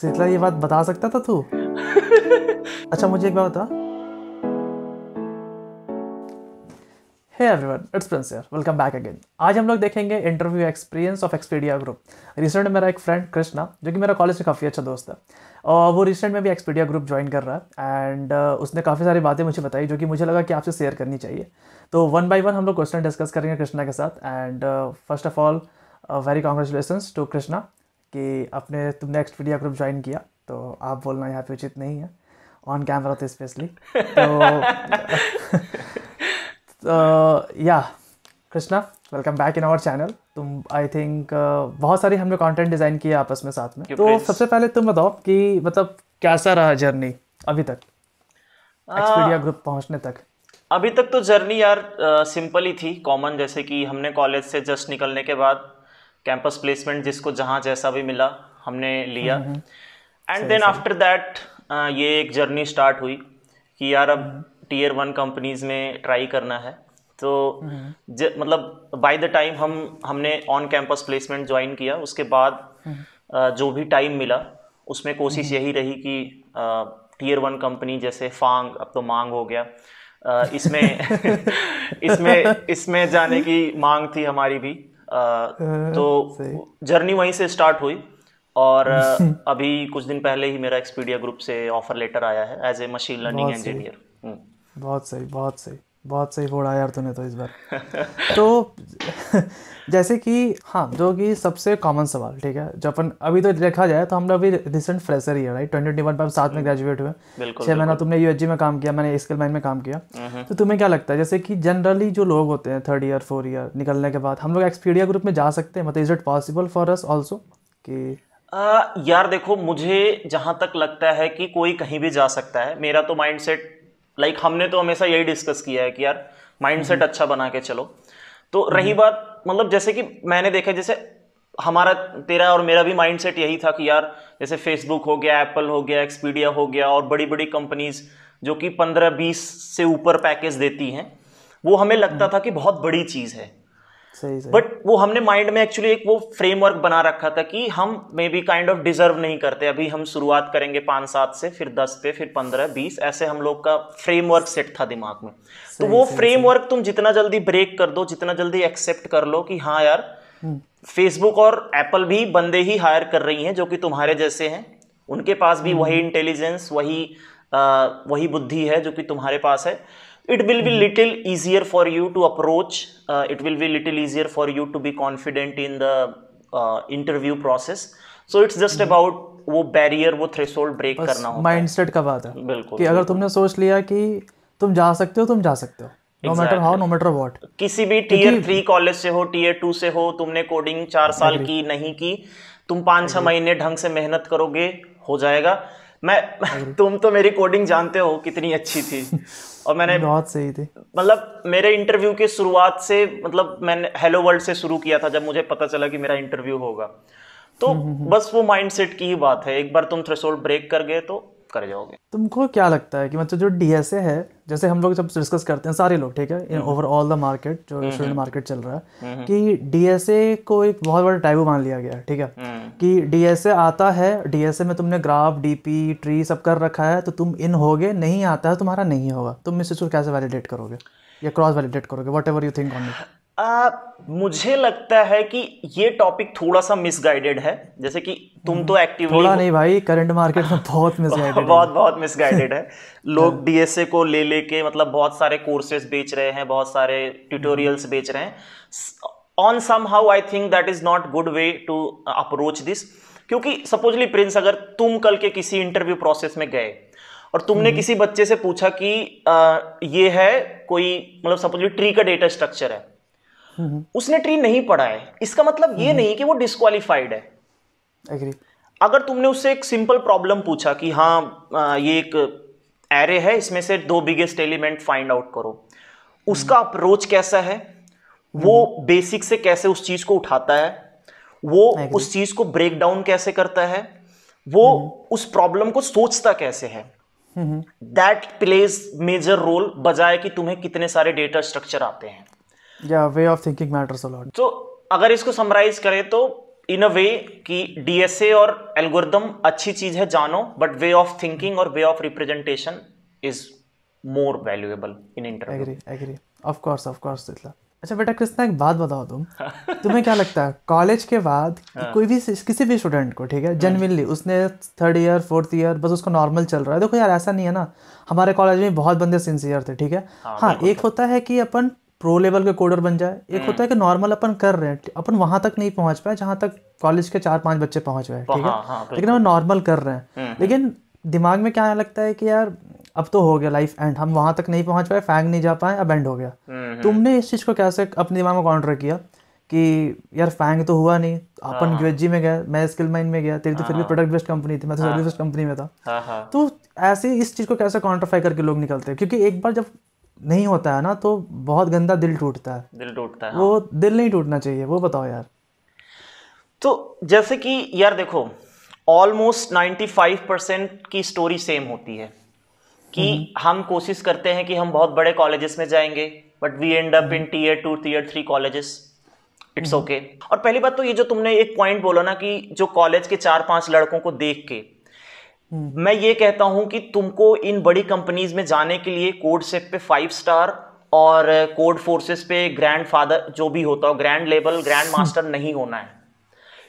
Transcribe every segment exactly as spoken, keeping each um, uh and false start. शीतला, ये बात बता सकता था तू? अच्छा मुझे एक बात बता। Hey everyone, it's Prince here, welcome back again. आज हम लोग देखेंगे interview experience of Expedia group. Recent मेरा एक फ्रेंड कृष्णा, जो कि मेरा कॉलेज का काफ़ी अच्छा दोस्त है, और वो रिसेंट में भी एक्सपीडिया ग्रुप ज्वाइन कर रहा है। एंड उसने काफ़ी सारी बातें मुझे बताई जो कि मुझे लगा कि आपसे शेयर करनी चाहिए। तो वन बाई वन हम लोग क्वेश्चन डिस्कस करेंगे कृष्णा के साथ। And first of all, very congratulations to Krishna कि आपने तुमने एक्सपीडिया ग्रुप ज्वाइन किया। तो आप बोलना यहाँ पे उचित नहीं है ऑन कैमरा तो स्पेशली। तो या Krishna, welcome back in our channel. तुम आई थिंक uh, बहुत सारी हमने कंटेंट डिज़ाइन किया आपस में साथ में। तो सबसे पहले तुम बताओ कि मतलब कैसा रहा जर्नी अभी तक एक्सपीडिया ग्रुप पहुँचने तक? अभी तक तो जर्नी यार सिंपल uh, ही थी, कॉमन। जैसे कि हमने कॉलेज से जस्ट निकलने के बाद कैंपस प्लेसमेंट जिसको जहाँ जैसा भी मिला हमने लिया। एंड देन आफ्टर दैट ये एक जर्नी स्टार्ट हुई कि यार अब टीयर वन कंपनीज में ट्राई करना है। तो ज, मतलब बाय द टाइम हम हमने ऑन कैंपस प्लेसमेंट ज्वाइन किया, उसके बाद uh, जो भी टाइम मिला उसमें कोशिश यही रही कि टीयर वन कंपनी जैसे फांग, अब तो मांग हो गया, uh, इसमें इसमें इसमें जाने की मांग थी हमारी भी। Uh, तो जर्नी वहीं से स्टार्ट हुई। और uh, अभी कुछ दिन पहले ही मेरा एक्सपीडिया ग्रुप से ऑफर लेटर आया है as a machine learning engineer. बहुत सही, बहुत सही, बहुत सही बोला यार तूने तो इस बार। तो जैसे कि हाँ, जो कि सबसे कॉमन सवाल, ठीक है, जो अपन अभी तो देखा जाए तो हम लोग अभी रिसेंट फ्रेशर ही है, राइट? ट्वेंटी ट्वेंटी वन पर साथ में ग्रेजुएट हुए, छः महीना तुमने यूएसजी में काम किया, मैंने स्किल माइन में काम किया। तो तुम्हें क्या लगता है जैसे कि जनरली जो लोग होते हैं थर्ड ईयर फोर्थ ईयर निकलने के बाद, हम लोग एक्सपीडिया ग्रुप में जा सकते हैं? मतलब is it possible for us also? कि यार देखो, मुझे जहाँ तक लगता है कि कोई कहीं भी जा सकता है। मेरा तो माइंड सेट लाइक like, हमने तो हमेशा यही डिस्कस किया है कि यार माइंडसेट अच्छा बना के चलो। तो रही बात, मतलब जैसे कि मैंने देखा, जैसे हमारा तेरा और मेरा भी माइंडसेट यही था कि यार जैसे फेसबुक हो गया, एप्पल हो गया, एक्सपीडिया हो गया, और बड़ी बड़ी कंपनीज जो कि पंद्रह बीस से ऊपर पैकेज देती हैं, वो हमें लगता था कि बहुत बड़ी चीज़ है। बट वो हमने माइंड में एक्चुअली एक वो फ्रेमवर्क बना रखा था कि हम maybe kind of deserve नहीं करते, अभी हम शुरुआत करेंगे पाँच सात से, फिर दस पे, फिर पंद्रह बीस, ऐसे हम लोग का फ्रेमवर्क सेट था दिमाग में। तो वो फ्रेमवर्क तुम जितना जल्दी ब्रेक कर दो, जितना जल्दी एक्सेप्ट कर लो कि हाँ यार फेसबुक और एप्पल भी बंदे ही हायर कर रही हैं जो कि तुम्हारे जैसे हैं, उनके पास भी वही इंटेलिजेंस, वही आ, वही बुद्धि है जो कि तुम्हारे पास है। It will be little easier for you to approach. Uh, it will be little easier for you to be confident in the uh, interview process. So it's just about वो barrier, वो threshold break करना होगा। mindset का बात है। बिल्कुल। कि अगर तुमने सोच लिया कि तुम जा सकते हो, तुम जा सकते हो। No matter how, no matter what। किसी भी tier थ्री कॉलेज से हो, tier टू से हो, तुमने कोडिंग चार साल की नहीं की, तुम पाँच छः महीने ढंग से मेहनत करोगे, हो जाएगा। मैं तुम तो मेरी कोडिंग जानते हो कितनी अच्छी थी, और मैंने बहुत सही थी। मतलब मेरे इंटरव्यू की शुरुआत से, मतलब मैंने हेलो वर्ल्ड से शुरू किया था जब मुझे पता चला कि मेरा इंटरव्यू होगा। तो बस वो माइंडसेट की ही बात है, एक बार तुम थ्रेशोल्ड ब्रेक कर गए तो कर जाओगे। तुमको क्या लगता है कि मतलब जो डीएसए है, जैसे हम लोग जब डिस्कस करते हैं सारे लोग, ठीक है, इन ओवरऑल द मार्केट, जो स्टूडेंट मार्केट चल रहा है, कि डीएसए को एक बहुत बड़ा टैबू मान लिया गया है, ठीक है, कि डीएसए आता है, डीएसए में तुमने ग्राफ डीपी ट्री सब कर रखा है तो तुम इन होगे, नहीं आता है तुम्हारा नहीं होगा। तुम इस चीज को कैसे वैलिडेट करोगे या क्रॉस वैलिडेट करोगे, whatever you think on it? Uh, मुझे लगता है कि ये टॉपिक थोड़ा सा मिसगाइडेड है। जैसे कि तुम तो एक्टिवली थोड़ा नहीं भाई, करंट मार्केट में बहुत मिसगाइडेड बहुत बहुत मिसगाइडेड है। लोग डीएसए को ले लेके मतलब बहुत सारे कोर्सेज बेच रहे हैं, बहुत सारे ट्यूटोरियल्स बेच रहे हैं। On somehow I think that is not good way to approach this, क्योंकि सपोजली प्रिंस, अगर तुम कल के किसी इंटरव्यू प्रोसेस में गए और तुमने किसी बच्चे से पूछा कि आ, ये है कोई, मतलब सपोजली ट्री का डेटा स्ट्रक्चर है, उसने ट्री नहीं पढ़ा है, इसका मतलब ये नहीं कि वो डिस्क्वालिफाइड है। एग्री। अगर तुमने उससे एक सिंपल प्रॉब्लम पूछा कि हाँ ये एक एरे है, इसमें से दो बिगेस्ट एलिमेंट फाइंड आउट करो, उसका अप्रोच कैसा है, वो बेसिक से कैसे उस चीज को उठाता है, वो उस चीज को ब्रेक डाउन कैसे करता है, वो उस प्रॉब्लम को सोचता कैसे है, दैट प्लेज मेजर रोल, बजाय कि तुम्हें कितने सारे डेटा स्ट्रक्चर आते हैं। या way of thinking matters a lot. तो अगर इसको समराइज करें तो इन अ वे कि डीएसए और एल्गोरिदम अच्छी चीज है जानो, बट वे ऑफ थिंकिंग और way of representation is more valuable in interview. Agree agree of course of course. अच्छा बेटा कृष्णा, एक बात बताओ तुम तुम्हें क्या लगता है कॉलेज के बाद कोई भी किसी भी स्टूडेंट को, ठीक है, जेन्युइनली उसने थर्ड ईयर फोर्थ ईयर बस उसको नॉर्मल चल रहा है, देखो यार ऐसा नहीं है ना, हमारे कॉलेज में बहुत बंदे सिंसियर थे, ठीक है। हाँ, हाँ एक होता है कि अपन प्रो लेवल के कोडर बन जाए, एक होता है कि नॉर्मल अपन कर रहे हैं, अपन वहां तक नहीं पहुंच पाए जहां तक कॉलेज के चार पांच बच्चे पहुंच गए, ठीक है, लेकिन हम नॉर्मल कर रहे हैं, लेकिन दिमाग में क्या लगता है कि यार अब तो हो गया लाइफ एंड, हम वहां तक नहीं पहुंच पाए, फैंग नहीं जा पाए, अब एंड हो गया। तुमने इस चीज को कैसे अपने दिमाग में काउंटर किया कि यार फैंग तो हुआ नहीं, अपन यूएसजी में गए, मैं स्किल माइंड में गया, तेरी तो फिर भी प्रोडक्ट बेस्ड कंपनी थी, मैं तो सर्विस बेस्ड कंपनी में था, तो ऐसे इस चीज को कैसे काउंटरफाई करके लोग निकलते हैं? क्योंकि एक बार जब नहीं होता है ना तो बहुत गंदा दिल टूटता है, दिल टूटता है। वो दिल नहीं टूटना चाहिए, वो बताओ यार। तो जैसे कि यार देखो ऑलमोस्ट नाइन्टी फाइव परसेंट की स्टोरी सेम होती है कि हम कोशिश करते हैं कि हम बहुत बड़े कॉलेजेस में जाएंगे, but we end up in tier two tier three colleges, it's okay. और पहली बात तो ये जो तुमने एक पॉइंट बोला ना कि जो कॉलेज के चार पांच लड़कों को देख के, मैं ये कहता हूं कि तुमको इन बड़ी कंपनीज में जाने के लिए कोडसेफ पे फाइव स्टार और कोड फोर्सेस पे ग्रैंड फादर जो भी होता हो, ग्रैंड लेवल ग्रैंड मास्टर नहीं होना है,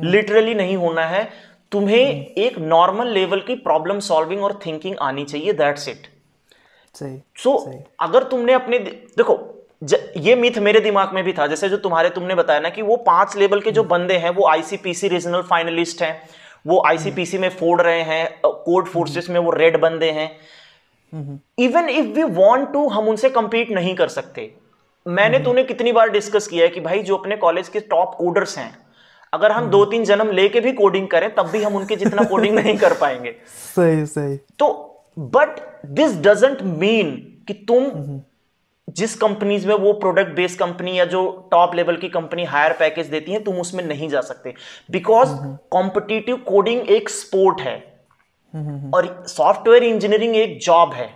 लिटरली नहीं होना है। तुम्हें एक नॉर्मल लेवल की प्रॉब्लम सॉल्विंग और थिंकिंग आनी चाहिए, दैट्स इट। सही, so, सही। अगर तुमने अपने देखो ज, ये मिथ मेरे दिमाग में भी था, जैसे जो तुम्हारे तुमने बताया ना कि वो पांच लेवल के जो बंदे हैं वो आईसीपीसी रीजनल फाइनलिस्ट हैं, वो आईसीपीसी में फोड़ रहे हैं, कोड फोर्सेस में वो रेड बंदे हैं। Even if we want to हम उनसे कंपीट नहीं कर सकते। मैंने तूने कितनी बार डिस्कस किया है कि भाई जो अपने कॉलेज के टॉप कोडर्स हैं, अगर हम दो तीन जन्म लेके भी कोडिंग करें तब भी हम उनके जितना कोडिंग नहीं कर पाएंगे। सही सही। तो बट दिस डजंट मीन कि तुम जिस कंपनीज में वो प्रोडक्ट बेस्ड कंपनी या जो टॉप लेवल की कंपनी हायर पैकेज देती है तुम उसमें नहीं जा सकते, बिकॉज कॉम्पिटिटिव कोडिंग एक स्पोर्ट है और सॉफ्टवेयर इंजीनियरिंग एक जॉब है।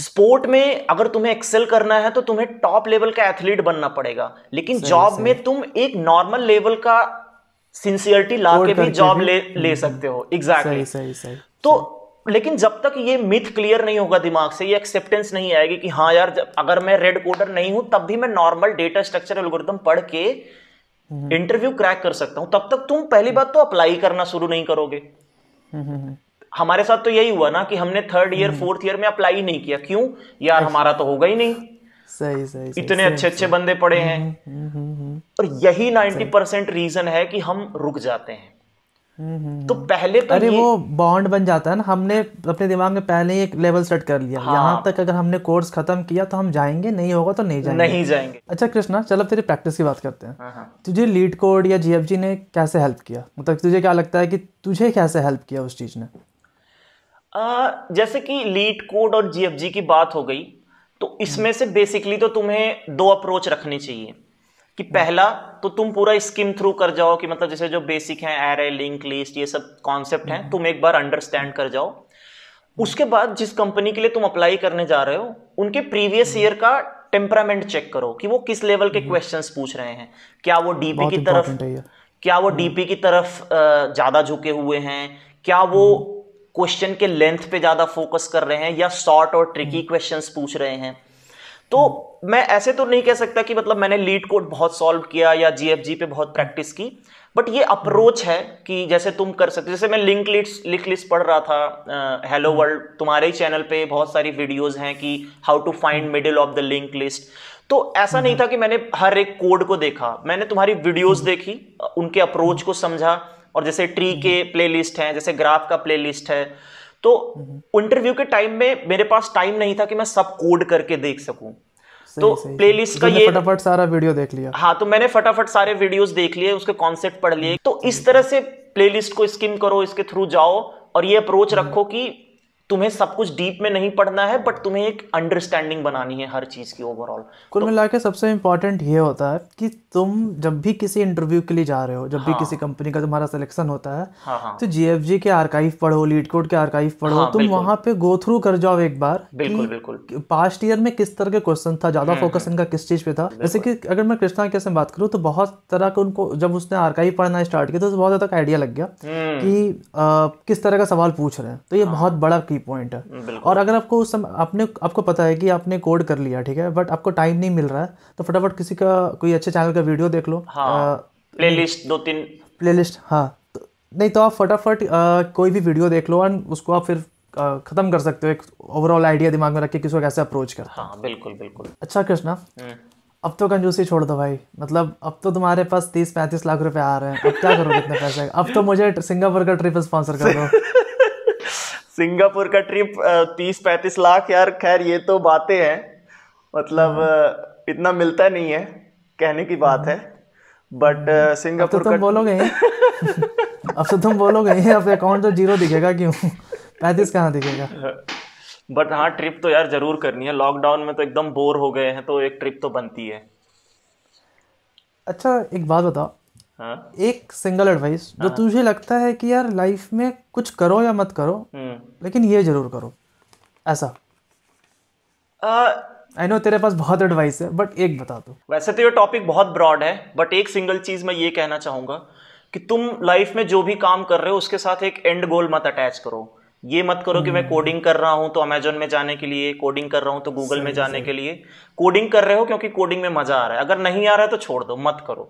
स्पोर्ट में अगर तुम्हें एक्सेल करना है तो तुम्हें टॉप लेवल का एथलीट बनना पड़ेगा, लेकिन जॉब में तुम एक नॉर्मल लेवल का सिंसियरिटी लाके भी जॉब ले ले सकते हो। एग्जैक्टली सही सही। तो लेकिन जब तक ये मिथ क्लियर नहीं होगा दिमाग से, ये एक्सेप्टेंस नहीं आएगी कि हाँ यार अगर मैं रेड कोडर नहीं हूं तब भी मैं नॉर्मल डेटा स्ट्रक्चर एल्गोरिथम पढ़ के इंटरव्यू क्रैक कर सकता हूं, तब तक तुम पहली बात तो अप्लाई करना शुरू नहीं करोगे। हमारे साथ तो यही हुआ ना कि हमने थर्ड ईयर फोर्थ ईयर में अप्लाई नहीं किया, क्यों यार हमारा तो होगा ही नहीं। सही सही, सही इतने सही, अच्छे अच्छे बंदे पड़े हैं। और यही नब्बे परसेंट रीजन है कि हम रुक जाते हैं। तो पहले तो अरे वो बॉन्ड बन जाता है ना, हमने अपने दिमाग में पहले ही एक लेवल सेट कर लिया। हाँ। यहाँ तक अगर हमने कोर्स खत्म किया तो हम जाएंगे, नहीं होगा तो नहीं जाएंगे नहीं जाएंगे। अच्छा कृष्णा चलो तेरी प्रैक्टिस की बात करते हैं। हाँ। तुझे लीड कोड या जीएफजी ने कैसे हेल्प किया, मतलब तुझे क्या लगता है कि तुझे कैसे हेल्प किया उस चीज ने? आ, जैसे कि लीड कोड और जीएफजी की बात हो गई, तो इसमें से बेसिकली तो तुम्हें दो अप्रोच रखनी चाहिए कि पहला तो तुम पूरा स्किम थ्रू कर जाओ कि मतलब जैसे जो बेसिक हैं एरे लिंक लिस्ट ये सब कॉन्सेप्ट हैं तुम एक बार अंडरस्टैंड कर जाओ। उसके बाद जिस कंपनी के लिए तुम अप्लाई करने जा रहे हो उनके प्रीवियस ईयर का टेम्परामेंट चेक करो कि वो किस लेवल के क्वेश्चंस पूछ रहे हैं, क्या वो डीपी की तरफ क्या वो डीपी की तरफ ज्यादा झुके हुए हैं, क्या वो क्वेश्चन के लेंथ पे ज्यादा फोकस कर रहे हैं या शॉर्ट और ट्रिकी क्वेश्चंस पूछ रहे हैं। तो मैं ऐसे तो नहीं कह सकता कि मतलब मैंने लीड कोड बहुत सॉल्व किया या जीएफजी पे बहुत प्रैक्टिस की, बट ये अप्रोच है कि जैसे तुम कर सकते हो। जैसे मैं लिंक लिस्ट लिंक लिस्ट पढ़ रहा था, हेलो वर्ल्ड तुम्हारे ही चैनल पे बहुत सारी वीडियोस हैं कि how to find middle of the link list. तो ऐसा नहीं था कि मैंने हर एक कोड को देखा, मैंने तुम्हारी वीडियोज देखी, उनके अप्रोच को समझा, और जैसे ट्री के प्ले लिस्ट है, जैसे ग्राफ का प्ले लिस्ट है। तो इंटरव्यू के टाइम में मेरे पास टाइम नहीं था कि मैं सब कोड करके देख सकूं, तो प्लेलिस्ट का ये फटाफट सारा वीडियो देख लिया। हाँ, तो मैंने फटाफट सारे वीडियोस देख लिए, उसके कॉन्सेप्ट पढ़ लिए। तो इस तरह से प्लेलिस्ट को स्किम करो, इसके थ्रू जाओ और ये अप्रोच रखो कि तुम्हें सब कुछ डीप में नहीं पढ़ना है, बट तुम्हें एक अंडरस्टैंडिंग बनानी है हर चीज़ की ओवरऑल। कुल मिला के सबसे इम्पॉर्टेंट ये होता है कि तुम जब भी किसी इंटरव्यू के लिए जा रहे हो, जब हाँ, भी किसी कंपनी का तुम्हारा सिलेक्शन होता है हाँ, हाँ, तो जीएफजी के आर्काइव पढ़ो, लीडकोड के आर्काइव पढ़ो, हाँ, तुम वहाँ पे गो थ्रू कर जाओ एक बार। बिल्कुल बिल्कुल। पास्ट ईयर में किस तरह के क्वेश्चन था, ज़्यादा फोकस इनका किस चीज़ पे था। जैसे कि अगर मैं कृष्णा के बात करूँ तो बहुत तरह के उनको जब उसने आर्काइव पढ़ना स्टार्ट किया तो बहुत ज़्यादा आइडिया लग गया कि किस तरह का सवाल पूछ रहे हैं। तो ये बहुत बड़ा पॉइंट है। और अगर आपको उस समय आपने आपको पता है कि आपने कोड कर लिया, ठीक है, बट आपको टाइम नहीं मिल रहा है, तो फटाफट किसी का कोई अच्छे चैनल का वीडियो देख लो, हाँ, प्लेलिस्ट दो तीन प्लेलिस्ट हाँ तो, नहीं तो आप फटाफट कोई भी वीडियो देख लो और उसको आप फिर आ, खत्म कर सकते हो एक ओवरऑल आइडिया दिमाग में रख के किसी को कैसे अप्रोच कर। हाँ, बिल्कुल बिल्कुल। अच्छा कृष्णा, अब तो कंजूसी छोड़ दो भाई, मतलब अब तो तुम्हारे पास तीस पैंतीस लाख रुपए आ रहे हैं, अब क्या करोगे इतने पैसे? अब तो मुझे सिंगापुर का ट्रिप स्पॉन्सर कर दो। सिंगापुर का ट्रिप तीस पैंतीस लाख? यार खैर ये तो बातें हैं, मतलब इतना मिलता नहीं है, कहने की बात है, बट सिंगापुर का तुम बोलोगे अब तो तुम बोलोगे अब अकाउंट तो जीरो दिखेगा, क्यों पैंतीस कहाँ दिखेगा। बट हाँ ट्रिप तो यार जरूर करनी है, लॉकडाउन में तो एकदम बोर हो गए हैं तो एक ट्रिप तो बनती है। अच्छा एक बात बताओ, हाँ? एक सिंगल एडवाइस जो तुझे लगता है कि यार लाइफ में कुछ करो या मत करो लेकिन ये जरूर करो, ऐसा। आई नो तेरे पास बहुत एडवाइस है बट एक बता दो। वैसे तो ये टॉपिक बहुत ब्रॉड है बट एक सिंगल चीज मैं ये कहना चाहूंगा कि तुम लाइफ में जो भी काम कर रहे हो उसके साथ एक एंड गोल मत अटैच करो। ये मत करो कि मैं कोडिंग कर रहा हूं तो अमेजोन में जाने के लिए, कोडिंग कर रहा हूं तो गूगल में जाने के लिए। कोडिंग कर रहे हो क्योंकि कोडिंग में मजा आ रहा है, अगर नहीं आ रहा है तो छोड़ दो, मत करो।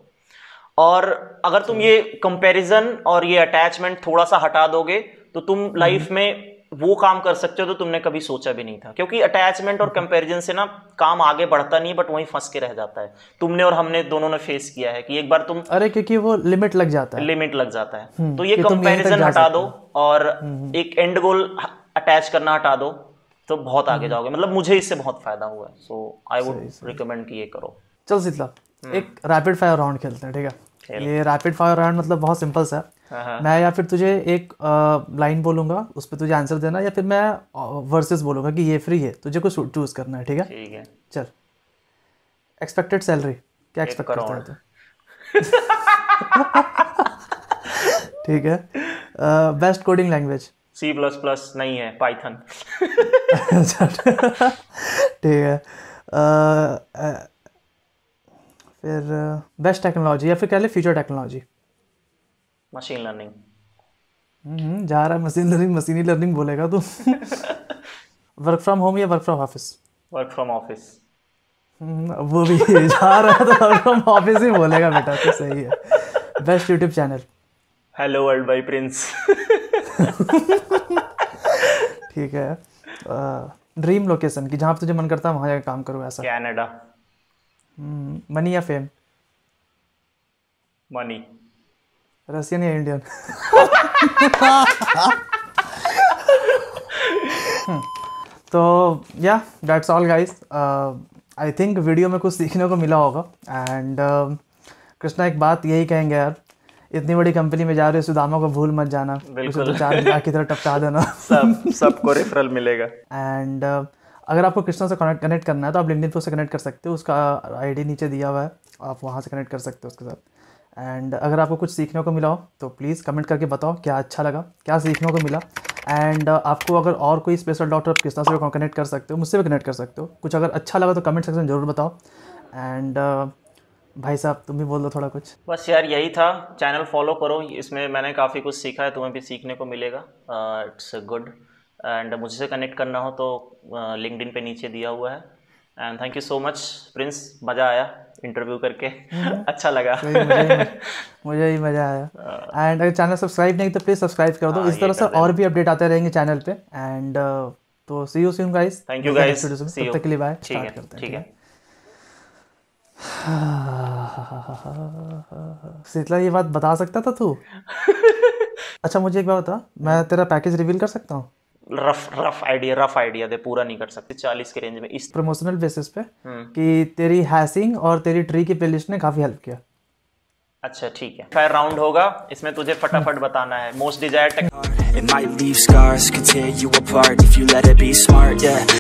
और अगर तुम ये कंपैरिजन और ये अटैचमेंट थोड़ा सा हटा दोगे तो तुम लाइफ में वो काम कर सकते हो जो तुमने कभी सोचा भी नहीं था, क्योंकि अटैचमेंट और कंपैरिजन से ना काम आगे बढ़ता नहीं बट वहीं फंस के रह जाता है। तुमने और हमने दोनों ने फेस किया है कि एक बार तुम अरे क्योंकि वो लिमिट लग जाता है, लिमिट लग जाता है। तो ये कंपैरिजन हटा दो और एक एंड गोल अटैच करना हटा दो तो बहुत आगे जाओगे। मतलब मुझे इससे बहुत फायदा हुआ है, सो आई वुड रिकमेंड कि ये करो। चल शीतला, एक रैपिड फायर राउंड खेलते हैं, ठीक है? ये रैपिड फायर राउंड मतलब बहुत सिंपल सा है, मैं या फिर तुझे एक लाइन बोलूंगा उस पर तुझे आंसर देना, या फिर मैं वर्सेस बोलूंगा कि ये फ्री है, तुझे कुछ चूज करना है, ठीक है? ठीक है चल। एक्सपेक्टेड सैलरी क्या एक्सपेक्ट करता है तू? ठीक है। Best coding language? C plus plus नहीं है, पाइथन। ठीक है। फिर बेस्ट टेक्नोलॉजी या फिर क्या ले फ्यूचर टेक्नोलॉजी? Machine learning. जा रहा है मशीन लर्निंग, मशीनी लर्निंग बोलेगा तू। वर्क फ्रॉम होम या work from office? Work from office. वो भी जा रहा है तो वर्क फ्रॉम ऑफिस ही बोलेगा बेटा, तो सही है। Best YouTube channel? Hello world by Prince. ठीक है। ड्रीम लोकेशन कि जहाँ पे तुझे मन करता है वहाँ जाकर काम करो, ऐसा? कैनेडा। मनी या फेम? मनी। रशियन या इंडियन? तो या that's all guys, I think video में कुछ सीखने को मिला होगा। एंड कृष्णा एक बात यही कहेंगे यार, इतनी बड़ी कंपनी में जा रहे हो, सुदामा को भूल मत जाना, बिल्कुल चार लाख की तरह टपका देना। सब सबको रेफरल मिलेगा। एंड अगर आपको कृष्णा से कनेक्ट कनेक्ट करना है तो आप लिंक्डइन पर उससे कनेक्ट कर सकते हो, उसका आईडी नीचे दिया हुआ है, आप वहाँ से कनेक्ट कर सकते हो उसके साथ। एंड अगर आपको कुछ सीखने को मिला हो तो प्लीज़ कमेंट करके बताओ क्या अच्छा लगा, क्या सीखने को मिला। एंड आपको अगर और कोई स्पेशल डॉक्टर आप कृष्णा से कनेक्ट कर सकते हो, मुझसे भी कनेक्ट कर सकते हो। कुछ अगर अच्छा लगा तो कमेंट सेक्शन जरूर बताओ। एंड भाई साहब तुम भी बोल दो थोड़ा कुछ। बस यार यही था, चैनल फॉलो करो, इसमें मैंने काफ़ी कुछ सीखा है, तुम्हें भी सीखने को मिलेगा। It's good. एंड मुझसे कनेक्ट करना हो तो लिंक्डइन uh, पे नीचे दिया हुआ है। And thank you so much Prince, मज़ा आया इंटरव्यू करके। अच्छा लगा। मुझे ही मज़ा आया। एंड uh, अगर चैनल सब्सक्राइब नहीं तो प्लीज़ सब्सक्राइब कर दो, uh, इस तरह से और भी अपडेट आते रहेंगे चैनल पे। एंड uh, तो see you soon guys, thank you guys, तब तक के लिए बाय। स्टार्ट करते हैं, ठीक है? शीतला ये बात बता सकता था तू? अच्छा मुझे एक बात बता, मैं तेरा पैकेज रिवील कर सकता हूँ? Rough rough idea rough idea दे, पूरा नहीं कर सकते। चालीस के रेंज में इस प्रमोशनल बेसिस पे कि तेरी हैशिंग और तेरी ट्री की प्लेलिस्ट ने काफ़ी हेल्प किया। अच्छा ठीक है, फायर राउंड होगा, इसमें तुझे फटाफट बताना है मोस्ट डिजायर्ड टेक्नोलॉजी।